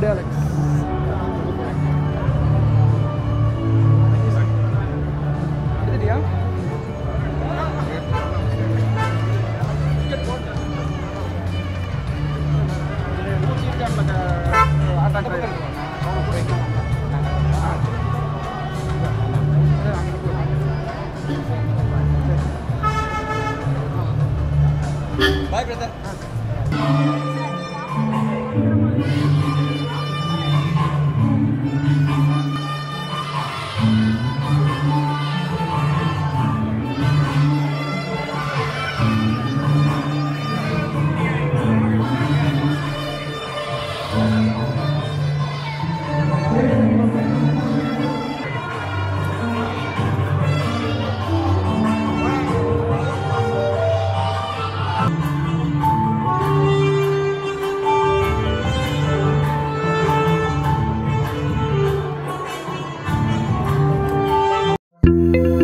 psychedelics. Bye, brother.